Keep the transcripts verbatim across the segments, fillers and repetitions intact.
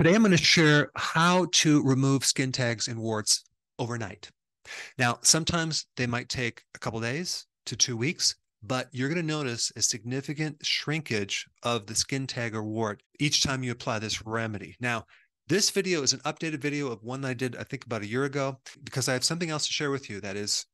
Today, I'm going to share how to remove skin tags and warts overnight. Now, sometimes they might take a couple days to two weeks, but you're going to notice a significant shrinkage of the skin tag or wart each time you apply this remedy. Now, this video is an updated video of one I did, I think, about a year ago, because I have something else to share with you that is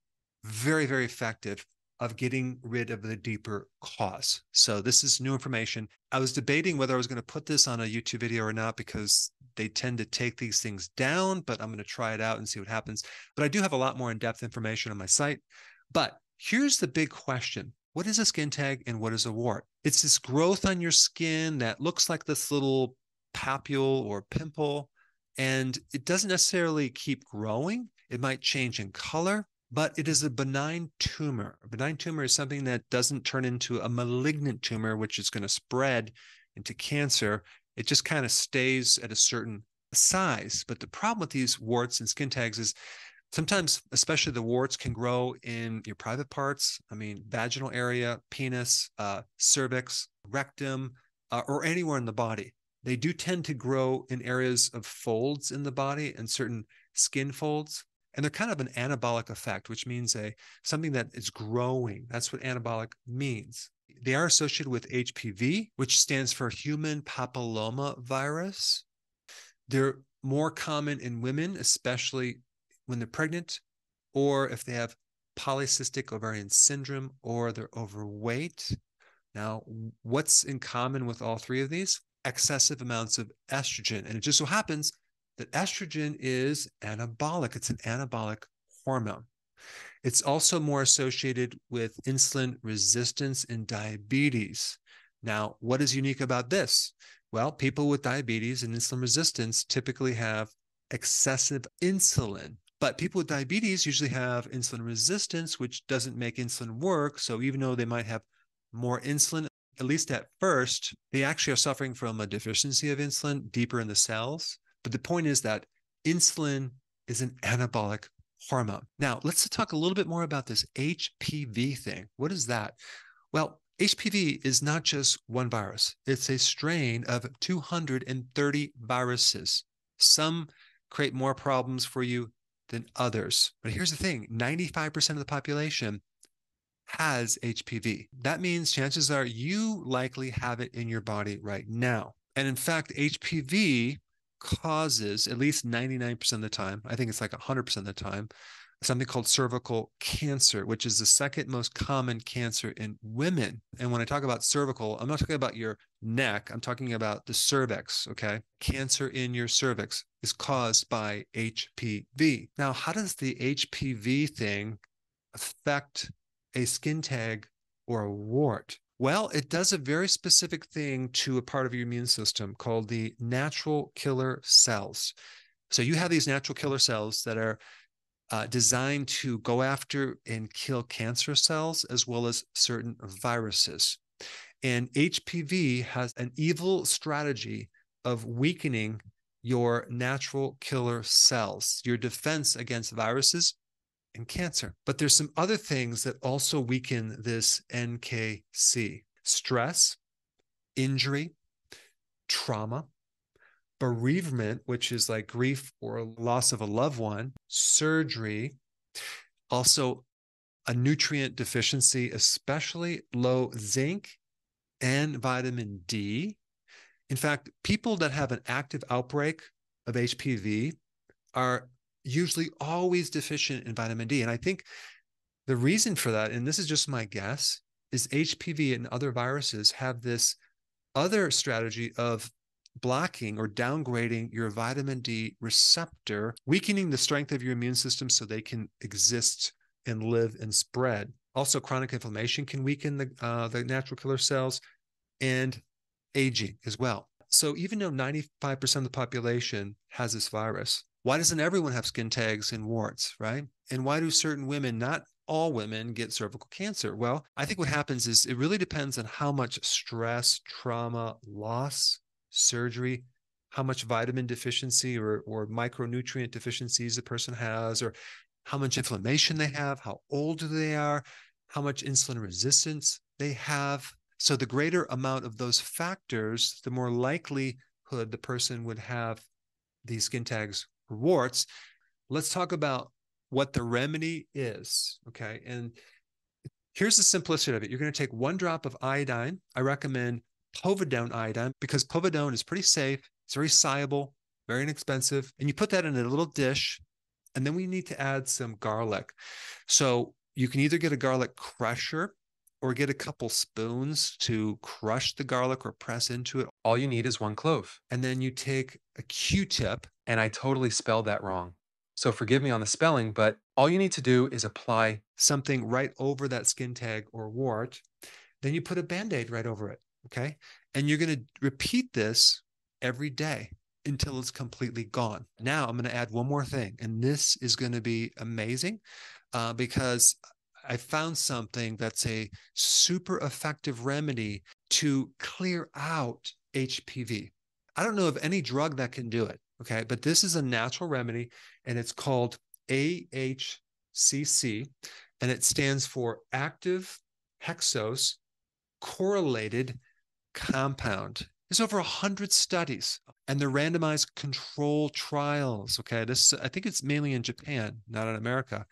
very, very effective of getting rid of the deeper cause. So this is new information. I was debating whether I was going to put this on a YouTube video or not, because they tend to take these things down, but I'm going to try it out and see what happens. But I do have a lot more in-depth information on my site. But here's the big question. What is a skin tag and what is a wart? It's this growth on your skin that looks like this little papule or pimple, and it doesn't necessarily keep growing. It might change in color, but it is a benign tumor. A benign tumor is something that doesn't turn into a malignant tumor, which is going to spread into cancer. It just kind of stays at a certain size. But the problem with these warts and skin tags is sometimes, especially the warts, can grow in your private parts. I mean, vaginal area, penis, uh, cervix, rectum, uh, or anywhere in the body. They do tend to grow in areas of folds in the body and certain skin folds. And they're kind of an anabolic effect, which means a something that is growing. That's what anabolic means. They are associated with H P V, which stands for human papilloma virus. They're more common in women, especially when they're pregnant, or if they have polycystic ovarian syndrome, or they're overweight. Now, what's in common with all three of these? Excessive amounts of estrogen. And it just so happens that estrogen is anabolic. It's an anabolic hormone. It's also more associated with insulin resistance and diabetes. Now, what is unique about this? Well, people with diabetes and insulin resistance typically have excessive insulin, but people with diabetes usually have insulin resistance, which doesn't make insulin work. So even though they might have more insulin, at least at first, they actually are suffering from a deficiency of insulin deeper in the cells. But the point is that insulin is an anabolic hormone. Now, let's talk a little bit more about this H P V thing. What is that? Well, H P V is not just one virus. It's a strain of two hundred thirty viruses. Some create more problems for you than others. But here's the thing, ninety-five percent of the population has H P V. That means chances are you likely have it in your body right now. And in fact, H P V causes, at least ninety-nine percent of the time, I think it's like one hundred percent of the time, something called cervical cancer, which is the second most common cancer in women. And when I talk about cervical, I'm not talking about your neck. I'm talking about the cervix, okay? Cancer in your cervix is caused by H P V. Now, how does the H P V thing affect a skin tag or a wart? Well, it does a very specific thing to a part of your immune system called the natural killer cells. So you have these natural killer cells that are uh, designed to go after and kill cancer cells as well as certain viruses. And H P V has an evil strategy of weakening your natural killer cells, your defense against viruses and cancer. But there's some other things that also weaken this N K C. Stress, injury, trauma, bereavement, which is like grief or loss of a loved one, surgery, also a nutrient deficiency, especially low zinc and vitamin D. In fact, people that have an active outbreak of H P V are usually always deficient in vitamin D. And I think the reason for that, and this is just my guess, is H P V and other viruses have this other strategy of blocking or downgrading your vitamin D receptor, weakening the strength of your immune system so they can exist and live and spread. Also, chronic inflammation can weaken the, uh, the natural killer cells, and aging as well. So even though ninety-five percent of the population has this virus, why doesn't everyone have skin tags and warts, right? And why do certain women, not all women, get cervical cancer? Well, I think what happens is it really depends on how much stress, trauma, loss, surgery, how much vitamin deficiency or, or micronutrient deficiencies the person has, or how much inflammation they have, how old they are, how much insulin resistance they have. So the greater amount of those factors, the more likely the person would have these skin tags or warts. Let's talk about what the remedy is, okay? And here's the simplicity of it. You're going to take one drop of iodine. I recommend povidone iodine because povidone is pretty safe. It's very soluble, very inexpensive. And you put that in a little dish, and then we need to add some garlic. So you can either get a garlic crusher or get a couple spoons to crush the garlic or press into it. All you need is one clove. And then you take a Q-tip. And I totally spelled that wrong, so forgive me on the spelling, but all you need to do is apply something right over that skin tag or wart. Then you put a Band-Aid right over it, okay? And you're going to repeat this every day until it's completely gone. Now I'm going to add one more thing, and this is going to be amazing uh, because I found something that's a super effective remedy to clear out H P V. I don't know of any drug that can do it, okay? But this is a natural remedy, and it's called A H C C, and it stands for active hexose correlated compound. There's over one hundred studies, and they're randomized control trials, okay? This, I think it's mainly in Japan, not in America.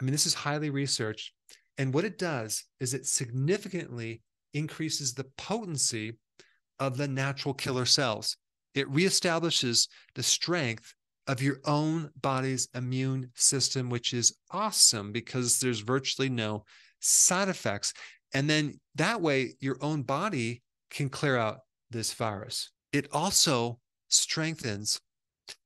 I mean, this is highly researched. And what it does is it significantly increases the potency of the natural killer cells. It reestablishes the strength of your own body's immune system, which is awesome because there's virtually no side effects. And then that way, your own body can clear out this virus. It also strengthens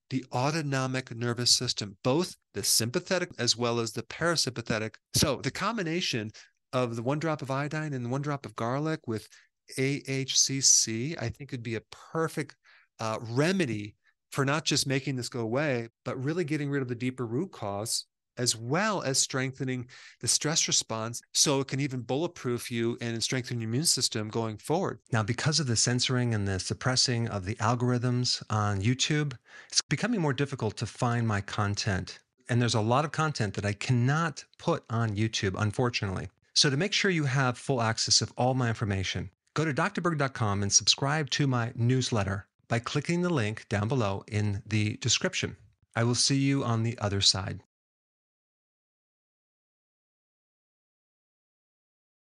the autonomic nervous system, both the sympathetic as well as the parasympathetic. So the combination of the one drop of iodine and the one drop of garlic with A H C C, I think would be a perfect uh, remedy for not just making this go away, but really getting rid of the deeper root cause, as well as strengthening the stress response so it can even bulletproof you and strengthen your immune system going forward. Now, because of the censoring and the suppressing of the algorithms on YouTube, it's becoming more difficult to find my content. And there's a lot of content that I cannot put on YouTube, unfortunately. So to make sure you have full access of all my information, go to D R berg dot com and subscribe to my newsletter by clicking the link down below in the description. I will see you on the other side.